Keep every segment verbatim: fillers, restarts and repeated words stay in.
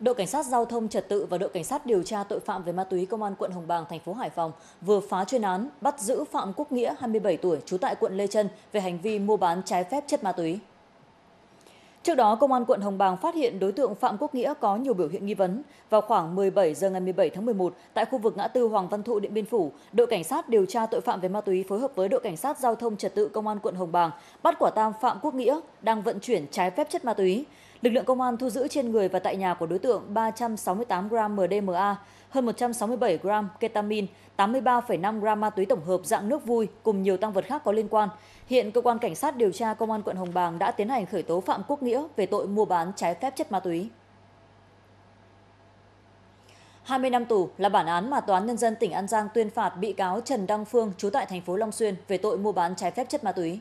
Đội Cảnh sát Giao thông Trật tự và Đội Cảnh sát Điều tra Tội phạm về Ma túy Công an quận Hồng Bàng, thành phố Hải Phòng vừa phá chuyên án bắt giữ Phạm Quốc Nghĩa, hai mươi bảy tuổi, trú tại quận Lê Chân về hành vi mua bán trái phép chất ma túy. Trước đó, Công an quận Hồng Bàng phát hiện đối tượng Phạm Quốc Nghĩa có nhiều biểu hiện nghi vấn. Vào khoảng mười bảy giờ ngày mười bảy tháng mười một, tại khu vực ngã tư Hoàng Văn Thụ, Điện Biên Phủ, Đội Cảnh sát Điều tra Tội phạm về Ma túy phối hợp với Đội Cảnh sát Giao thông Trật tự Công an quận Hồng Bàng bắt quả tang Phạm Quốc Nghĩa đang vận chuyển trái phép chất ma túy. Lực lượng công an thu giữ trên người và tại nhà của đối tượng ba trăm sáu mươi tám gam M D M A, hơn một trăm sáu mươi bảy gam ketamine, tám mươi ba phẩy năm gam ma túy tổng hợp dạng nước vui cùng nhiều tăng vật khác có liên quan. Hiện cơ quan cảnh sát điều tra công an quận Hồng Bàng đã tiến hành khởi tố Phạm Quốc Nghĩa về tội mua bán trái phép chất ma túy. hai mươi năm tù là bản án mà Tòa án Nhân dân tỉnh An Giang tuyên phạt bị cáo Trần Đăng Phương, trú tại thành phố Long Xuyên về tội mua bán trái phép chất ma túy.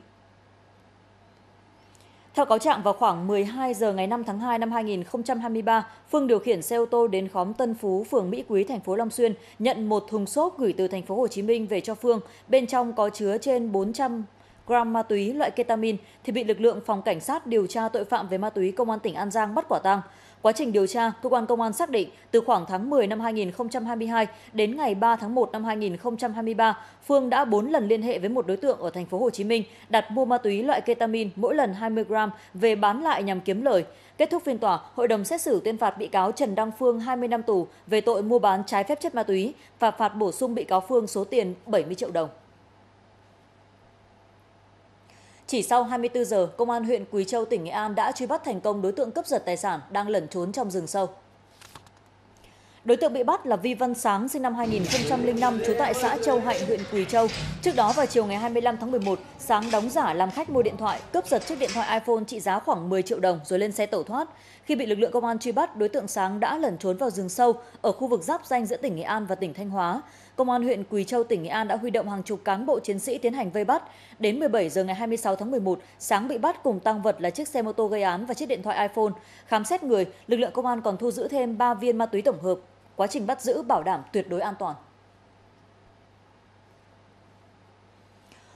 Theo cáo trạng, vào khoảng mười hai giờ ngày năm tháng hai năm hai nghìn không trăm hai mươi ba, Phương điều khiển xe ô tô đến khóm Tân Phú, phường Mỹ Quý, thành phố Long Xuyên, nhận một thùng xốp gửi từ thành phố Hồ Chí Minh về cho Phương. Bên trong có chứa trên bốn trăm gam ma túy loại ketamine thì bị lực lượng phòng cảnh sát điều tra tội phạm về ma túy công an tỉnh An Giang bắt quả tang. Quá trình điều tra, cơ quan công an xác định từ khoảng tháng mười năm hai nghìn không trăm hai mươi hai đến ngày ba tháng một năm hai nghìn không trăm hai mươi ba, Phương đã bốn lần liên hệ với một đối tượng ở thành phố Hồ Chí Minh đặt mua ma túy loại ketamine mỗi lần hai mươi gam về bán lại nhằm kiếm lời. Kết thúc phiên tòa, hội đồng xét xử tuyên phạt bị cáo Trần Đăng Phương hai mươi năm tù về tội mua bán trái phép chất ma túy và phạt bổ sung bị cáo Phương số tiền bảy mươi triệu đồng. Chỉ sau hai mươi tư giờ, Công an huyện Quỳ Châu, tỉnh Nghệ An đã truy bắt thành công đối tượng cướp giật tài sản đang lẩn trốn trong rừng sâu. Đối tượng bị bắt là Vi Văn Sáng, sinh năm hai nghìn không trăm linh năm, trú tại xã Châu Hạnh, huyện Quỳ Châu. Trước đó vào chiều ngày hai mươi lăm tháng mười một, Sáng đóng giả làm khách mua điện thoại, cướp giật chiếc điện thoại iPhone trị giá khoảng mười triệu đồng rồi lên xe tẩu thoát. Khi bị lực lượng công an truy bắt, đối tượng Sáng đã lẩn trốn vào rừng sâu ở khu vực giáp ranh giữa tỉnh Nghệ An và tỉnh Thanh Hóa. Công an huyện Quỳ Châu, tỉnh Nghệ An đã huy động hàng chục cán bộ chiến sĩ tiến hành vây bắt. Đến mười bảy giờ ngày hai mươi sáu tháng mười một, Sáng bị bắt cùng tang vật là chiếc xe mô tô gây án và chiếc điện thoại iPhone. Khám xét người, lực lượng công an còn thu giữ thêm ba viên ma túy tổng hợp. Quá trình bắt giữ bảo đảm tuyệt đối an toàn.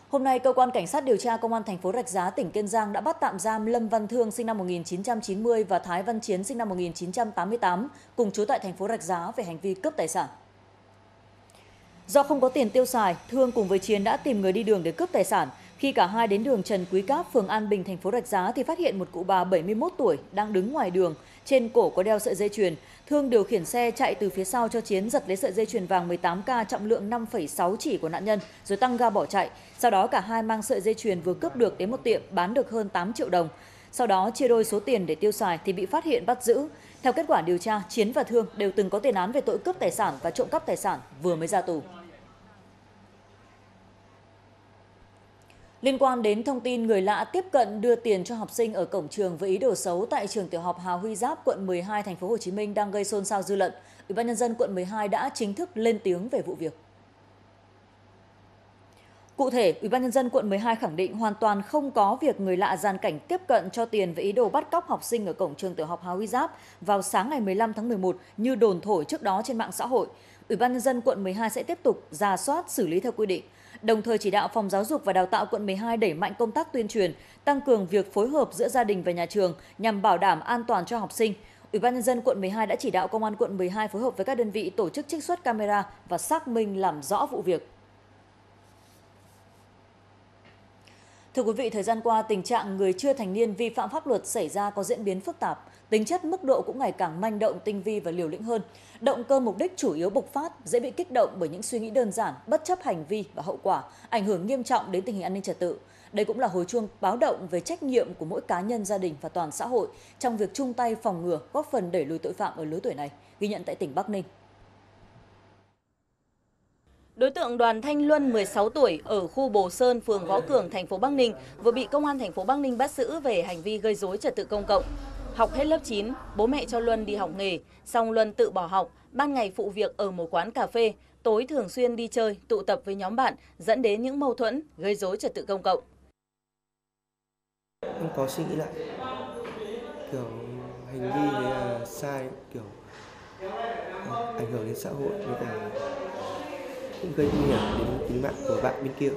Hôm nay, cơ quan cảnh sát điều tra công an thành phố Rạch Giá, tỉnh Kiên Giang đã bắt tạm giam Lâm Văn Thương, sinh năm một nghìn chín trăm chín mươi và Thái Văn Chiến, sinh năm một nghìn chín trăm tám mươi tám, cùng trú tại thành phố Rạch Giá về hành vi cướp tài sản. Do không có tiền tiêu xài, Thương cùng với Chiến đã tìm người đi đường để cướp tài sản. Khi cả hai đến đường Trần Quý Cáp, phường An Bình, thành phố Rạch Giá thì phát hiện một cụ bà bảy mươi mốt tuổi đang đứng ngoài đường, trên cổ có đeo sợi dây chuyền. Thương điều khiển xe chạy từ phía sau cho Chiến giật lấy sợi dây chuyền vàng mười tám ca trọng lượng năm phẩy sáu chỉ của nạn nhân rồi tăng ga bỏ chạy. Sau đó cả hai mang sợi dây chuyền vừa cướp được đến một tiệm bán được hơn tám triệu đồng. Sau đó chia đôi số tiền để tiêu xài thì bị phát hiện bắt giữ. Theo kết quả điều tra, Chiến và Thương đều từng có tiền án về tội cướp tài sản và trộm cắp tài sản, vừa mới ra tù. Liên quan đến thông tin người lạ tiếp cận đưa tiền cho học sinh ở cổng trường với ý đồ xấu tại trường tiểu học Hà Huy Giáp, quận mười hai, thành phố Hồ Chí Minh đang gây xôn xao dư luận, Ủy ban Nhân dân quận mười hai đã chính thức lên tiếng về vụ việc. Cụ thể, Ủy ban Nhân dân quận mười hai khẳng định hoàn toàn không có việc người lạ gian cảnh tiếp cận cho tiền với ý đồ bắt cóc học sinh ở cổng trường tiểu học Hà Huy Giáp vào sáng ngày mười lăm tháng mười một như đồn thổi trước đó trên mạng xã hội. Ủy ban Nhân dân quận mười hai sẽ tiếp tục rà soát xử lý theo quy định. Đồng thời chỉ đạo Phòng Giáo dục và Đào tạo quận mười hai đẩy mạnh công tác tuyên truyền, tăng cường việc phối hợp giữa gia đình và nhà trường nhằm bảo đảm an toàn cho học sinh. Ủy ban Nhân dân quận mười hai đã chỉ đạo Công an quận mười hai phối hợp với các đơn vị tổ chức trích xuất camera và xác minh làm rõ vụ việc. Thưa quý vị, thời gian qua, tình trạng người chưa thành niên vi phạm pháp luật xảy ra có diễn biến phức tạp. Tính chất mức độ cũng ngày càng manh động, tinh vi và liều lĩnh hơn. Động cơ mục đích chủ yếu bộc phát, dễ bị kích động bởi những suy nghĩ đơn giản, bất chấp hành vi và hậu quả, ảnh hưởng nghiêm trọng đến tình hình an ninh trật tự. Đây cũng là hồi chuông báo động về trách nhiệm của mỗi cá nhân, gia đình và toàn xã hội trong việc chung tay phòng ngừa, góp phần đẩy lùi tội phạm ở lứa tuổi này, ghi nhận tại tỉnh Bắc Ninh. Đối tượng Đoàn Thanh Luân, mười sáu tuổi, ở khu Bồ Sơn, phường Võ Cường, thành phố Bắc Ninh vừa bị công an thành phố Bắc Ninh bắt giữ về hành vi gây rối trật tự công cộng. Học hết lớp chín, bố mẹ cho Luân đi học nghề, xong Luân tự bỏ học, ban ngày phụ việc ở một quán cà phê, tối thường xuyên đi chơi, tụ tập với nhóm bạn, dẫn đến những mâu thuẫn, gây rối trật tự công cộng. Em có suy nghĩ lại, kiểu hành vi đấy là sai, kiểu ảnh hưởng đến xã hội với cả cũng gây nguy hiểm đến tính mạng của bạn bên kia.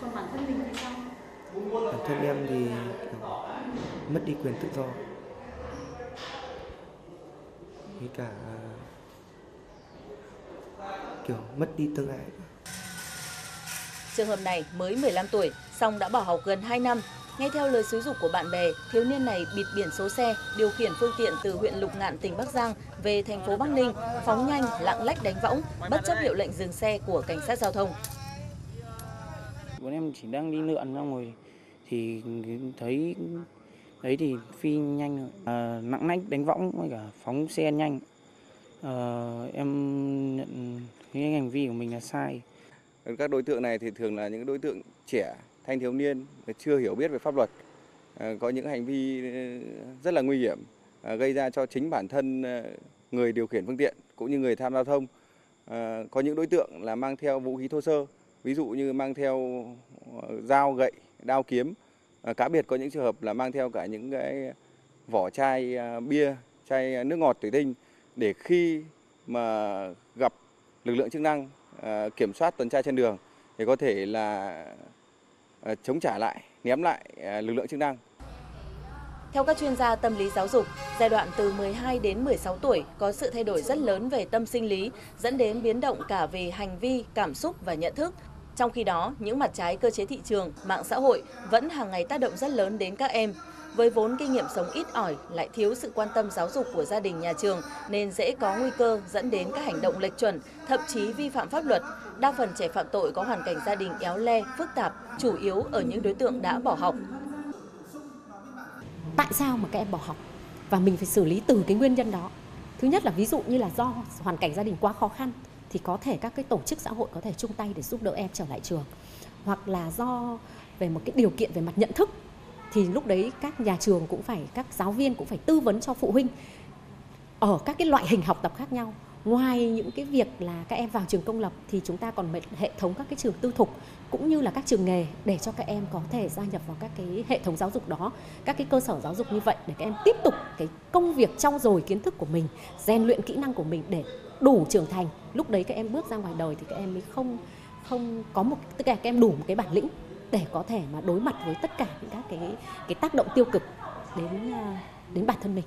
Còn bản thân mình thì sao? Bản thân em thì mất đi quyền tự do. với cả kiểu mất đi tương lai. Trường hợp này mới mười lăm tuổi, song đã bỏ học gần hai năm. Nghe theo lời xúi giục của bạn bè, thiếu niên này bịt biển số xe, điều khiển phương tiện từ huyện Lục Ngạn, tỉnh Bắc Giang về thành phố Bắc Ninh, phóng nhanh, lạng lách đánh võng, bất chấp hiệu lệnh dừng xe của cảnh sát giao thông. Bọn em chỉ đang đi lượn ra ngồi thì thấy đấy thì phi nhanh, à, nặng nách đánh võng với cả phóng xe nhanh. À, em nhận những hành vi của mình là sai. Các đối tượng này thì thường là những đối tượng trẻ, thanh thiếu niên chưa hiểu biết về pháp luật, có những hành vi rất là nguy hiểm gây ra cho chính bản thân người điều khiển phương tiện cũng như người tham gia giao thông. Có những đối tượng là mang theo vũ khí thô sơ, ví dụ như mang theo dao, gậy, đao, kiếm. Cá biệt có những trường hợp là mang theo cả những cái vỏ chai bia, chai nước ngọt, thủy tinh để khi mà gặp lực lượng chức năng kiểm soát tuần tra trên đường thì có thể là chống trả lại, ném lại lực lượng chức năng. Theo các chuyên gia tâm lý giáo dục, giai đoạn từ mười hai đến mười sáu tuổi có sự thay đổi rất lớn về tâm sinh lý, dẫn đến biến động cả về hành vi, cảm xúc và nhận thức. Trong khi đó, những mặt trái cơ chế thị trường, mạng xã hội vẫn hàng ngày tác động rất lớn đến các em. Với vốn kinh nghiệm sống ít ỏi, lại thiếu sự quan tâm giáo dục của gia đình, nhà trường nên dễ có nguy cơ dẫn đến các hành động lệch chuẩn, thậm chí vi phạm pháp luật. Đa phần trẻ phạm tội có hoàn cảnh gia đình éo le, phức tạp, chủ yếu ở những đối tượng đã bỏ học. Tại sao mà các em bỏ học? Và mình phải xử lý từ cái nguyên nhân đó. Thứ nhất là ví dụ như là do hoàn cảnh gia đình quá khó khăn thì có thể các cái tổ chức xã hội có thể chung tay để giúp đỡ em trở lại trường. Hoặc là do về một cái điều kiện về mặt nhận thức thì lúc đấy các nhà trường cũng phải, các giáo viên cũng phải tư vấn cho phụ huynh ở các cái loại hình học tập khác nhau. Ngoài những cái việc là các em vào trường công lập thì chúng ta còn hệ thống các cái trường tư thục cũng như là các trường nghề để cho các em có thể gia nhập vào các cái hệ thống giáo dục đó, các cái cơ sở giáo dục như vậy để các em tiếp tục cái công việc trau dồi kiến thức của mình, rèn luyện kỹ năng của mình để đủ trưởng thành. Lúc đấy các em bước ra ngoài đời thì các em mới không không có một, tức là các em đủ một cái bản lĩnh để có thể mà đối mặt với tất cả những các cái cái tác động tiêu cực đến đến bản thân mình.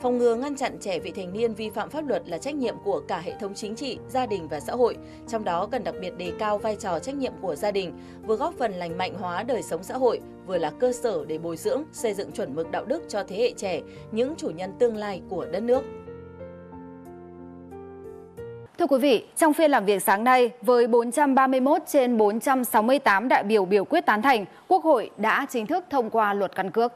Phòng ngừa ngăn chặn trẻ vị thành niên vi phạm pháp luật là trách nhiệm của cả hệ thống chính trị, gia đình và xã hội. Trong đó cần đặc biệt đề cao vai trò trách nhiệm của gia đình, vừa góp phần lành mạnh hóa đời sống xã hội, vừa là cơ sở để bồi dưỡng, xây dựng chuẩn mực đạo đức cho thế hệ trẻ, những chủ nhân tương lai của đất nước. Thưa quý vị, trong phiên làm việc sáng nay, với bốn trăm ba mươi mốt trên bốn trăm sáu mươi tám đại biểu biểu quyết tán thành, Quốc hội đã chính thức thông qua luật căn cước.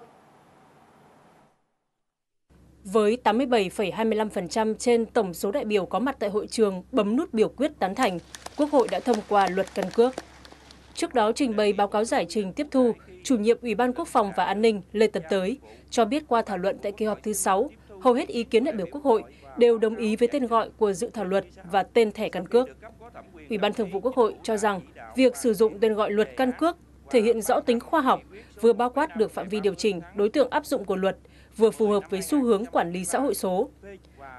Với tám mươi bảy phẩy hai mươi lăm phần trăm trên tổng số đại biểu có mặt tại hội trường bấm nút biểu quyết tán thành, Quốc hội đã thông qua luật căn cước. Trước đó trình bày báo cáo giải trình tiếp thu, Chủ nhiệm Ủy ban Quốc phòng và An ninh Lê Tấn Tới cho biết qua thảo luận tại kỳ họp thứ sáu, hầu hết ý kiến đại biểu Quốc hội đều đồng ý với tên gọi của dự thảo luật và tên thẻ căn cước. Ủy ban Thường vụ Quốc hội cho rằng việc sử dụng tên gọi luật căn cước thể hiện rõ tính khoa học, vừa bao quát được phạm vi điều chỉnh, đối tượng áp dụng của luật, vừa phù hợp với xu hướng quản lý xã hội số.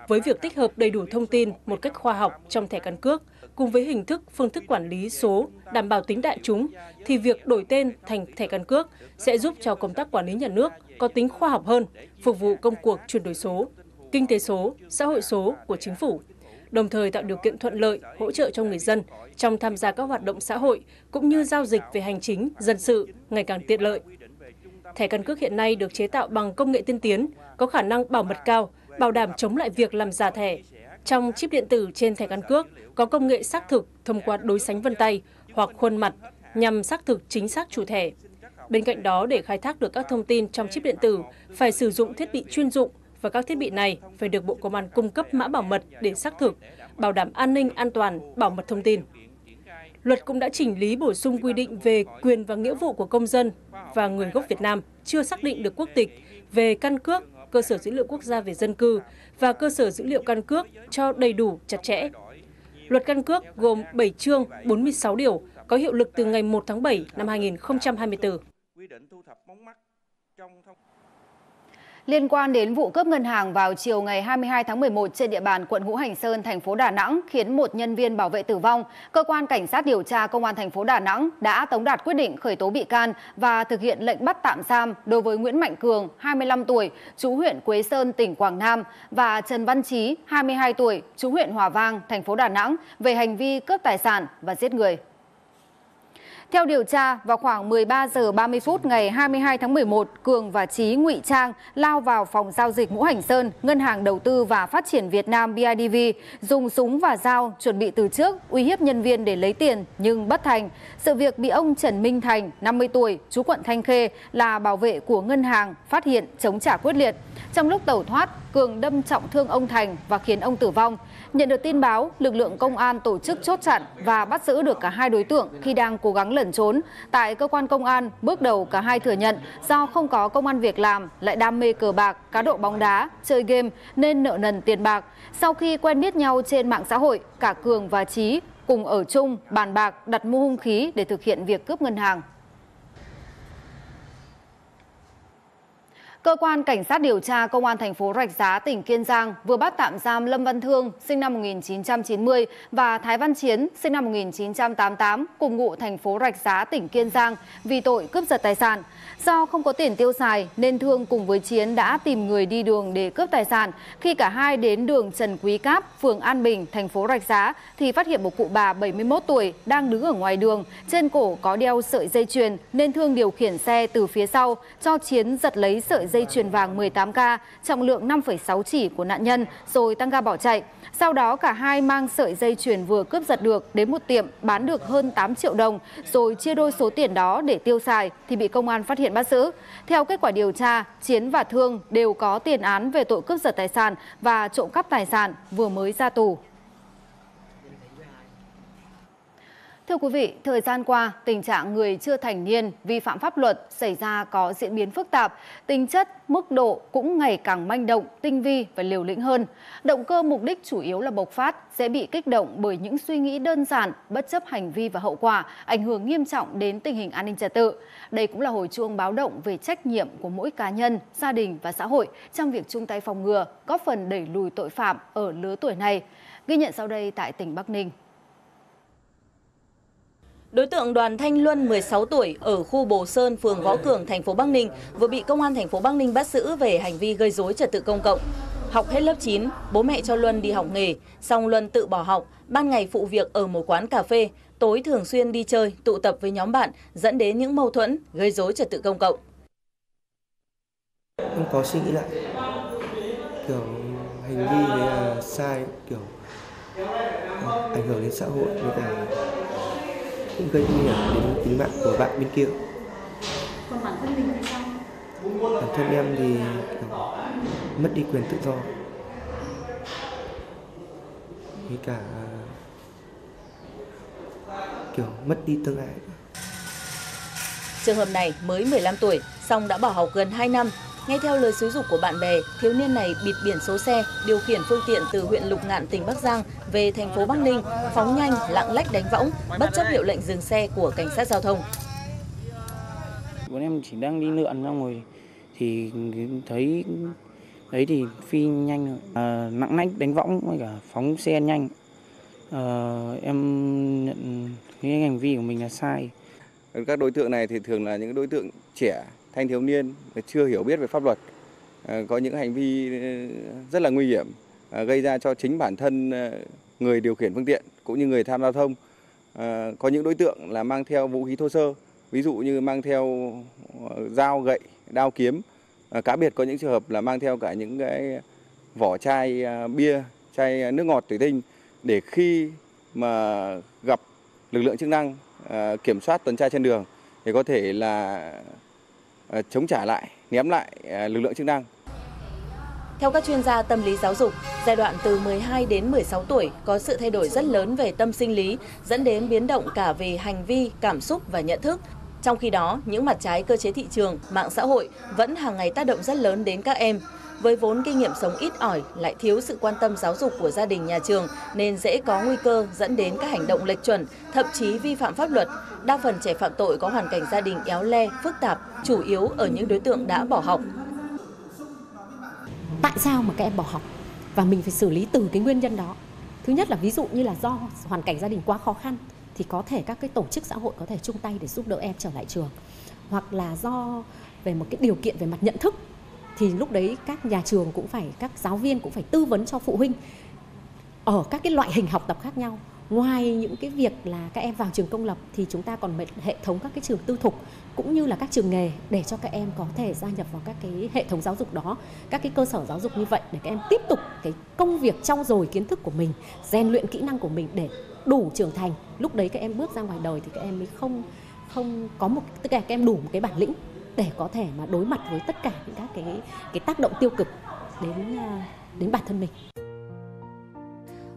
Với việc tích hợp đầy đủ thông tin một cách khoa học trong thẻ căn cước, cùng với hình thức, phương thức quản lý số đảm bảo tính đại chúng, thì việc đổi tên thành thẻ căn cước sẽ giúp cho công tác quản lý nhà nước có tính khoa học hơn, phục vụ công cuộc chuyển đổi số, kinh tế số, xã hội số của chính phủ, đồng thời tạo điều kiện thuận lợi, hỗ trợ cho người dân trong tham gia các hoạt động xã hội cũng như giao dịch về hành chính, dân sự ngày càng tiện lợi. Thẻ căn cước hiện nay được chế tạo bằng công nghệ tiên tiến, có khả năng bảo mật cao, bảo đảm chống lại việc làm giả thẻ. Trong chip điện tử trên thẻ căn cước có công nghệ xác thực thông qua đối sánh vân tay hoặc khuôn mặt nhằm xác thực chính xác chủ thẻ. Bên cạnh đó, để khai thác được các thông tin trong chip điện tử, phải sử dụng thiết bị chuyên dụng và các thiết bị này phải được Bộ Công an cung cấp mã bảo mật để xác thực, bảo đảm an ninh, an toàn, bảo mật thông tin. Luật cũng đã chỉnh lý bổ sung quy định về quyền và nghĩa vụ của công dân và người gốc Việt Nam chưa xác định được quốc tịch về căn cước, cơ sở dữ liệu quốc gia về dân cư và cơ sở dữ liệu căn cước cho đầy đủ, chặt chẽ. Luật căn cước gồm bảy chương, bốn mươi sáu điều, có hiệu lực từ ngày một tháng bảy năm hai nghìn không trăm hai mươi tư. Liên quan đến vụ cướp ngân hàng vào chiều ngày hai mươi hai tháng mười một trên địa bàn quận Ngũ Hành Sơn, thành phố Đà Nẵng khiến một nhân viên bảo vệ tử vong, cơ quan cảnh sát điều tra công an thành phố Đà Nẵng đã tống đạt quyết định khởi tố bị can và thực hiện lệnh bắt tạm giam đối với Nguyễn Mạnh Cường, hai mươi lăm tuổi, trú huyện Quế Sơn, tỉnh Quảng Nam và Trần Văn Trí, hai mươi hai tuổi, trú huyện Hòa Vang, thành phố Đà Nẵng về hành vi cướp tài sản và giết người. Theo điều tra, vào khoảng mười ba giờ ba mươi phút ngày hai mươi hai tháng mười một, Cường và Trí ngụy trang lao vào phòng giao dịch Ngũ Hành Sơn, Ngân hàng Đầu tư và Phát triển Việt Nam B I D V, dùng súng và dao chuẩn bị từ trước uy hiếp nhân viên để lấy tiền nhưng bất thành. Sự việc bị ông Trần Minh Thành, năm mươi tuổi, trú quận Thanh Khê là bảo vệ của ngân hàng phát hiện, chống trả quyết liệt. Trong lúc tẩu thoát, Cường đâm trọng thương ông Thành và khiến ông tử vong. Nhận được tin báo, lực lượng công an tổ chức chốt chặn và bắt giữ được cả hai đối tượng khi đang cố gắng lẩn trốn. Tại cơ quan công an, bước đầu cả hai thừa nhận do không có công ăn việc làm, lại đam mê cờ bạc, cá độ bóng đá, chơi game nên nợ nần tiền bạc. Sau khi quen biết nhau trên mạng xã hội, cả Cường và Trí cùng ở chung, bàn bạc, đặt mua hung khí để thực hiện việc cướp ngân hàng. Cơ quan cảnh sát điều tra công an thành phố Rạch Giá, tỉnh Kiên Giang vừa bắt tạm giam Lâm Văn Thương, sinh năm một nghìn chín trăm chín mươi và Thái Văn Chiến, sinh năm một nghìn chín trăm tám mươi tám, cùng ngụ thành phố Rạch Giá, tỉnh Kiên Giang vì tội cướp giật tài sản. Do không có tiền tiêu xài nên Thương cùng với Chiến đã tìm người đi đường để cướp tài sản. Khi cả hai đến đường Trần Quý Cáp, phường An Bình, thành phố Rạch Giá thì phát hiện một cụ bà bảy mươi mốt tuổi đang đứng ở ngoài đường, trên cổ có đeo sợi dây chuyền nên Thương điều khiển xe từ phía sau cho Chiến giật lấy sợi dây dây chuyền vàng mười tám ca trọng lượng năm phẩy sáu chỉ của nạn nhân rồi tăng ga bỏ chạy. Sau đó cả hai mang sợi dây chuyền vừa cướp giật được đến một tiệm bán được hơn tám triệu đồng rồi chia đôi số tiền đó để tiêu xài thì bị công an phát hiện bắt giữ. Theo kết quả điều tra, Chiến và Thương đều có tiền án về tội cướp giật tài sản và trộm cắp tài sản, vừa mới ra tù. Thưa quý vị, thời gian qua, tình trạng người chưa thành niên vi phạm pháp luật xảy ra có diễn biến phức tạp, tính chất, mức độ cũng ngày càng manh động, tinh vi và liều lĩnh hơn. Động cơ mục đích chủ yếu là bộc phát, dễ bị kích động bởi những suy nghĩ đơn giản, bất chấp hành vi và hậu quả, ảnh hưởng nghiêm trọng đến tình hình an ninh trật tự. Đây cũng là hồi chuông báo động về trách nhiệm của mỗi cá nhân, gia đình và xã hội trong việc chung tay phòng ngừa, góp phần đẩy lùi tội phạm ở lứa tuổi này. Ghi nhận sau đây tại tỉnh Bắc Ninh. Đối tượng Đoàn Thanh Luân, mười sáu tuổi, ở khu Bồ Sơn, phường Võ Cường, thành phố Bắc Ninh vừa bị công an thành phố Bắc Ninh bắt giữ về hành vi gây rối trật tự công cộng. Học hết lớp chín, bố mẹ cho Luân đi học nghề, xong Luân tự bỏ học, ban ngày phụ việc ở một quán cà phê, tối thường xuyên đi chơi, tụ tập với nhóm bạn, dẫn đến những mâu thuẫn, gây rối trật tự công cộng. Không có suy nghĩ lại, kiểu hành vi đấy là sai, kiểu ảnh hưởng đến xã hội với cả cũng gây nguy hiểm đến tính mạng của bạn bên kia. Còn bản thân mình thì sao? Bản thân em thì mất đi quyền tự do, với cả kiểu mất đi tương lai. Trường hợp này mới mười lăm tuổi, song đã bỏ học gần hai năm. Nghe theo lời xúi dục của bạn bè, thiếu niên này bịt biển số xe, điều khiển phương tiện từ huyện Lục Ngạn, tỉnh Bắc Giang về thành phố Bắc Ninh, phóng nhanh, lạng lách đánh võng, bất chấp hiệu lệnh dừng xe của cảnh sát giao thông. Bọn em chỉ đang đi lượn ra ngồi thì thấy đấy thì phi nhanh, à, lạng lách đánh võng với cả phóng xe nhanh. À, em nhận cái hành vi của mình là sai. Các đối tượng này thì thường là những đối tượng trẻ, thanh thiếu niên chưa hiểu biết về pháp luật, có những hành vi rất là nguy hiểm gây ra cho chính bản thân người điều khiển phương tiện cũng như người tham gia giao thông. Có những đối tượng là mang theo vũ khí thô sơ, ví dụ như mang theo dao, gậy, đao, kiếm. Cá biệt có những trường hợp là mang theo cả những cái vỏ chai bia, chai nước ngọt, thủy tinh để khi mà gặp lực lượng chức năng kiểm soát tuần tra trên đường thì có thể là chống trả lại, ném lại lực lượng chức năng. Theo các chuyên gia tâm lý giáo dục, giai đoạn từ mười hai đến mười sáu tuổi có sự thay đổi rất lớn về tâm sinh lý, dẫn đến biến động cả về hành vi, cảm xúc và nhận thức. Trong khi đó, những mặt trái cơ chế thị trường, mạng xã hội vẫn hàng ngày tác động rất lớn đến các em. Với vốn kinh nghiệm sống ít ỏi, lại thiếu sự quan tâm giáo dục của gia đình, nhà trường nên dễ có nguy cơ dẫn đến các hành động lệch chuẩn, thậm chí vi phạm pháp luật. Đa phần trẻ phạm tội có hoàn cảnh gia đình éo le, phức tạp, chủ yếu ở những đối tượng đã bỏ học. tại sao mà các em bỏ học, và mình phải xử lý từ cái nguyên nhân đó. Thứ nhất là ví dụ như là do hoàn cảnh gia đình quá khó khăn thì có thể các cái tổ chức xã hội có thể chung tay để giúp đỡ em trở lại trường, hoặc là do về một cái điều kiện về mặt nhận thức thì lúc đấy các nhà trường cũng phải, các giáo viên cũng phải tư vấn cho phụ huynh ở các cái loại hình học tập khác nhau. Ngoài những cái việc là các em vào trường công lập thì chúng ta còn hệ thống các cái trường tư thục cũng như là các trường nghề để cho các em có thể gia nhập vào các cái hệ thống giáo dục đó, các cái cơ sở giáo dục như vậy để các em tiếp tục cái công việc trau dồi kiến thức của mình, rèn luyện kỹ năng của mình để đủ trưởng thành. Lúc đấy các em bước ra ngoài đời thì các em mới không không có một, tức là các em đủ một cái bản lĩnh để có thể mà đối mặt với tất cả những các cái cái tác động tiêu cực đến đến bản thân mình.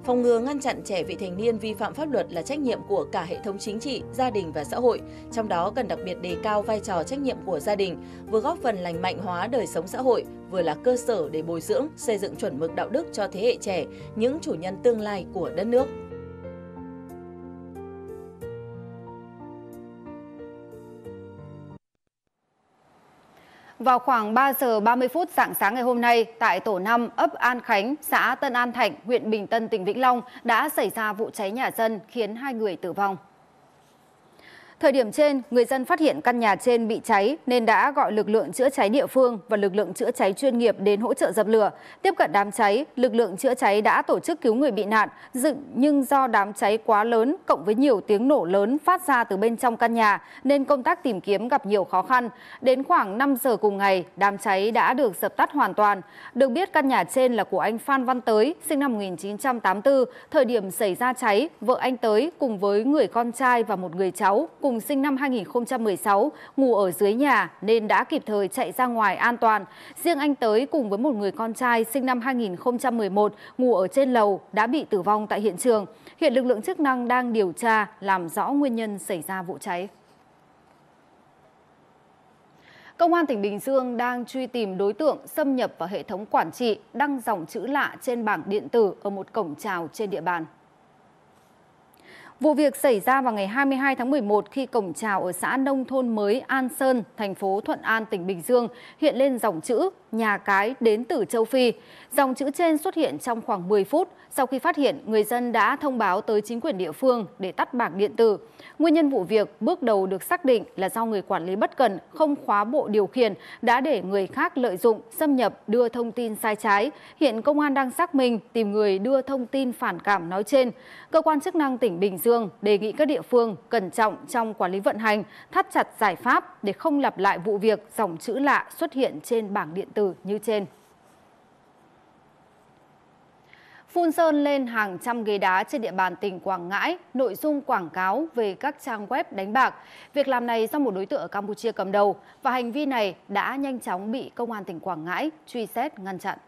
Phòng ngừa ngăn chặn trẻ vị thành niên vi phạm pháp luật là trách nhiệm của cả hệ thống chính trị, gia đình và xã hội. Trong đó cần đặc biệt đề cao vai trò trách nhiệm của gia đình, vừa góp phần lành mạnh hóa đời sống xã hội, vừa là cơ sở để bồi dưỡng, xây dựng chuẩn mực đạo đức cho thế hệ trẻ, những chủ nhân tương lai của đất nước. Vào khoảng ba giờ ba mươi phút rạng sáng ngày hôm nay, tại tổ năm ấp An Khánh, xã Tân An Thạnh, huyện Bình Tân, tỉnh Vĩnh Long đã xảy ra vụ cháy nhà dân khiến hai người tử vong. Thời điểm trên, người dân phát hiện căn nhà trên bị cháy nên đã gọi lực lượng chữa cháy địa phương và lực lượng chữa cháy chuyên nghiệp đến hỗ trợ dập lửa. Tiếp cận đám cháy, lực lượng chữa cháy đã tổ chức cứu người bị nạn, dựng nhưng do đám cháy quá lớn cộng với nhiều tiếng nổ lớn phát ra từ bên trong căn nhà nên công tác tìm kiếm gặp nhiều khó khăn. Đến khoảng năm giờ cùng ngày, đám cháy đã được dập tắt hoàn toàn. Được biết căn nhà trên là của anh Phan Văn Tới, sinh năm một nghìn chín trăm tám mươi tư. Thời điểm xảy ra cháy, vợ anh Tới cùng với người con trai và một người cháu cùng sinh năm hai nghìn không trăm mười sáu, ngủ ở dưới nhà nên đã kịp thời chạy ra ngoài an toàn. Riêng anh Tới cùng với một người con trai sinh năm hai nghìn không trăm mười một, ngủ ở trên lầu đã bị tử vong tại hiện trường. Hiện lực lượng chức năng đang điều tra, làm rõ nguyên nhân xảy ra vụ cháy. Công an tỉnh Bình Dương đang truy tìm đối tượng xâm nhập vào hệ thống quản trị, đăng dòng chữ lạ trên bảng điện tử ở một cổng chào trên địa bàn. Vụ việc xảy ra vào ngày hai mươi hai tháng mười một khi cổng chào ở xã Nông Thôn Mới An Sơn, thành phố Thuận An, tỉnh Bình Dương hiện lên dòng chữ nhà cái đến từ châu Phi. Dòng chữ trên xuất hiện trong khoảng mười phút. Sau khi phát hiện, người dân đã thông báo tới chính quyền địa phương để tắt bảng điện tử. Nguyên nhân vụ việc bước đầu được xác định là do người quản lý bất cẩn, không khóa bộ điều khiển, đã để người khác lợi dụng, xâm nhập, đưa thông tin sai trái. Hiện công an đang xác minh tìm người đưa thông tin phản cảm nói trên. Cơ quan chức năng tỉnh Bình Dương đề nghị các địa phương cẩn trọng trong quản lý vận hành, thắt chặt giải pháp để không lặp lại vụ việc dòng chữ lạ xuất hiện trên bảng điện tử như trên. Phun sơn lên hàng trăm ghế đá trên địa bàn tỉnh Quảng Ngãi, nội dung quảng cáo về các trang web đánh bạc. Việc làm này do một đối tượng ở Campuchia cầm đầu và hành vi này đã nhanh chóng bị công an tỉnh Quảng Ngãi truy xét ngăn chặn.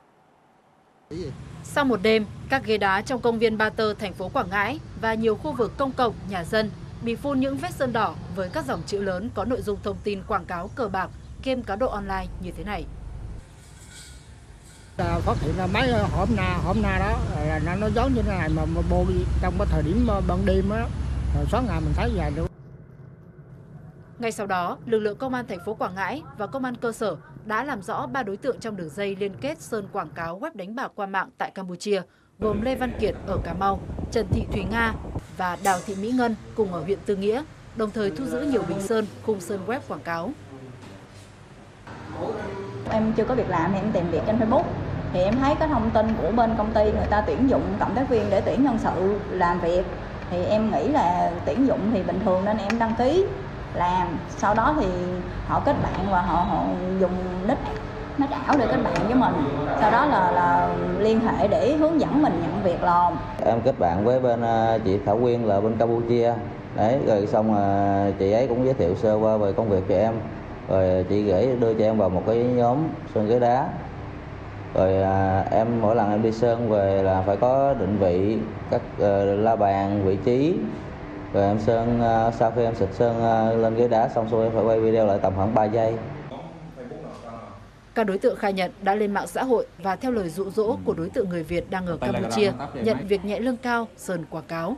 Sau một đêm, các ghế đá trong công viên Ba Tơ, thành phố Quảng Ngãi và nhiều khu vực công cộng, nhà dân bị phun những vết sơn đỏ với các dòng chữ lớn có nội dung thông tin quảng cáo cờ bạc, game cá độ online như thế này. Phát hiện ra mấy hổm na hổm na đó là nó, nó giống như thế này mà, mà bôi trong cái thời điểm ban đêm đó, rồi sáng ngày mình thấy vậy luôn. Ngay sau đó, lực lượng công an thành phố Quảng Ngãi và công an cơ sở đã làm rõ ba đối tượng trong đường dây liên kết sơn quảng cáo web đánh bạc qua mạng tại Campuchia, gồm Lê Văn Kiệt ở Cà Mau, Trần Thị Thùy Na và Đào Thị Mỹ Ngân cùng ở huyện Tư Nghĩa, đồng thời thu giữ nhiều bình sơn, khung sơn web quảng cáo. Em chưa có việc làm thì em tìm việc trên Facebook. Thì em thấy cái thông tin của bên công ty người ta tuyển dụng cộng tác viên để tuyển nhân sự làm việc. Thì em nghĩ là tuyển dụng thì bình thường nên em đăng ký làm. Sau đó thì họ kết bạn và họ, họ dùng nick, nick ảo để kết bạn với mình. Sau đó là, là liên hệ để hướng dẫn mình nhận việc làm. Em kết bạn với bên chị Thảo Quyên là bên Campuchia. Đấy, rồi xong chị ấy cũng giới thiệu sơ qua về công việc cho em. Rồi chị gửi đưa cho em vào một cái nhóm sơn ghế đá. Rồi à, em mỗi lần em đi sơn về là phải có định vị các uh, la bàn, vị trí. Rồi em sơn, uh, sau khi em xịt sơn uh, lên ghế đá xong rồi em phải quay video lại tầm khoảng ba giây. Các đối tượng khai nhận đã lên mạng xã hội và theo lời dụ dỗ của đối tượng người Việt đang ở Campuchia nhận việc nhẹ lương cao, sơn quảng cáo.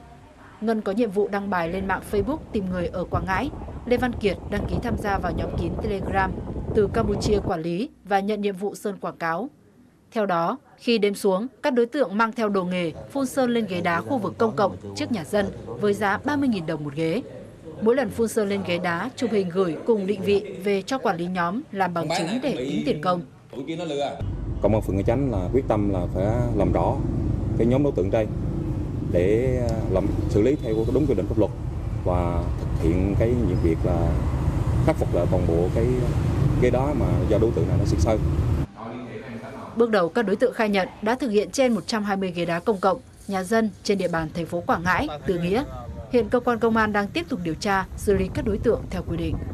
Ngân có nhiệm vụ đăng bài lên mạng Facebook tìm người ở Quảng Ngãi. Lê Văn Kiệt đăng ký tham gia vào nhóm kín Telegram từ Campuchia quản lý và nhận nhiệm vụ sơn quảng cáo. Theo đó, khi đêm xuống, các đối tượng mang theo đồ nghề, phun sơn lên ghế đá khu vực công cộng trước nhà dân với giá ba mươi nghìn đồng một ghế. Mỗi lần phun sơn lên ghế đá, chụp hình gửi cùng định vị về cho quản lý nhóm làm bằng chứng để tính tiền công. Công an phường Nghĩa Chánh là quyết tâm là phải làm rõ cái nhóm đối tượng đây để làm xử lý theo đúng quy định pháp luật và thực hiện cái nhiệm việc là khắc phục lại toàn bộ cái ghế đá mà do đối tượng này nó xịt sơn. Bước đầu các đối tượng khai nhận đã thực hiện trên một trăm hai mươi ghế đá công cộng, nhà dân trên địa bàn thành phố Quảng Ngãi, Tư Nghĩa. Hiện cơ quan công an đang tiếp tục điều tra, xử lý các đối tượng theo quy định.